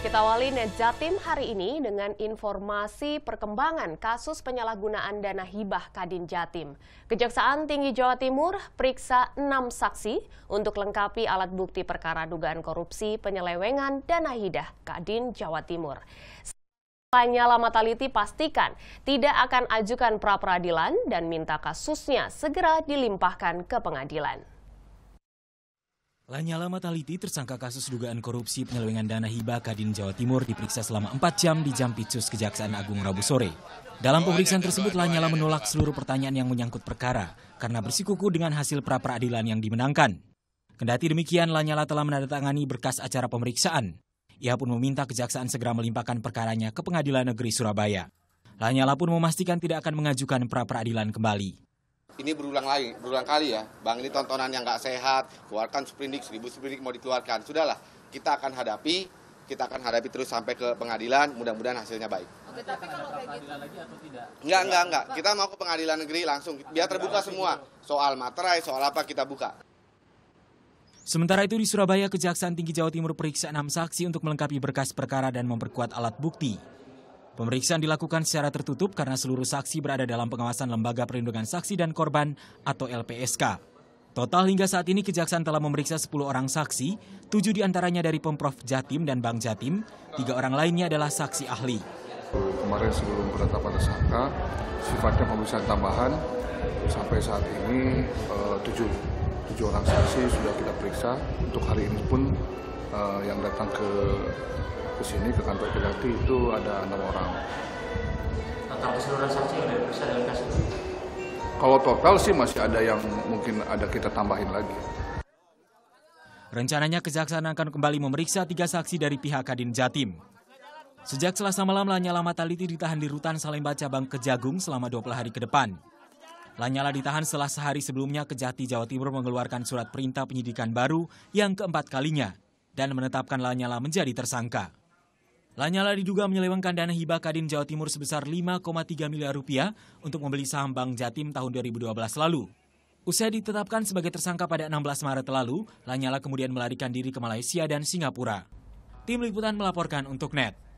Kita awali Net Jatim hari ini dengan informasi perkembangan kasus penyalahgunaan dana hibah Kadin Jatim. Kejaksaan Tinggi Jawa Timur periksa 6 saksi untuk lengkapi alat bukti perkara dugaan korupsi penyelewengan dana hibah Kadin Jawa Timur. La Nyalla Mattalitti pastikan tidak akan ajukan pra peradilan dan minta kasusnya segera dilimpahkan ke pengadilan. La Nyalla Mattalitti, tersangka kasus dugaan korupsi penyelewengan dana hibah Kadin Jawa Timur, diperiksa selama 4 jam di Jampidsus Kejaksaan Agung Rabu sore. Dalam pemeriksaan tersebut, La Nyalla menolak seluruh pertanyaan yang menyangkut perkara karena bersikuku dengan hasil pra peradilan yang dimenangkan. Kendati demikian, La Nyalla telah menandatangani berkas acara pemeriksaan. Ia pun meminta kejaksaan segera melimpahkan perkaranya ke Pengadilan Negeri Surabaya. La Nyalla pun memastikan tidak akan mengajukan pra peradilan kembali. Ini berulang kali ya, Bang, ini tontonan yang nggak sehat, keluarkan seprindik, 1000 seprindik mau dikeluarkan. Sudahlah, kita akan hadapi terus sampai ke pengadilan, mudah-mudahan hasilnya baik. Oke, tapi kalau kayak gitu, lagi atau tidak? Enggak, kita mau ke pengadilan negeri langsung, biar terbuka semua, soal materai, soal apa kita buka. Sementara itu di Surabaya, Kejaksaan Tinggi Jawa Timur periksa 6 saksi untuk melengkapi berkas perkara dan memperkuat alat bukti. Pemeriksaan dilakukan secara tertutup karena seluruh saksi berada dalam pengawasan Lembaga Perlindungan Saksi dan Korban atau LPSK. Total hingga saat ini Kejaksaan telah memeriksa 10 orang saksi, 7 diantaranya dari Pemprov Jatim dan Bank Jatim, 3 orang lainnya adalah saksi ahli. Kemarin sebelum penetapan tersangka, sifatnya pemeriksaan tambahan, sampai saat ini 7 orang saksi sudah kita periksa. Untuk hari ini pun yang datang ke sini ke kantor Kejaksaan itu ada 6 orang. Total keseluruhan saksi yang diperiksa dalam kasus? Kalau total sih masih ada yang mungkin ada kita tambahin lagi. Rencananya kejaksaan akan kembali memeriksa 3 saksi dari pihak Kadin Jatim. Sejak Selasa malam, La Nyalla Mattalitti ditahan di Rutan Salemba Cabang Kejagung selama 20 hari ke depan. La Nyalla ditahan setelah sehari sebelumnya Kejati Jawa Timur mengeluarkan surat perintah penyidikan baru yang keempat kalinya dan menetapkan La Nyalla menjadi tersangka. La Nyalla diduga menyelewengkan dana hibah Kadin Jawa Timur sebesar 5,3 miliar rupiah untuk membeli saham Bank Jatim tahun 2012 lalu. Usai ditetapkan sebagai tersangka pada 16 Maret lalu, La Nyalla kemudian melarikan diri ke Malaysia dan Singapura. Tim liputan melaporkan untuk NET.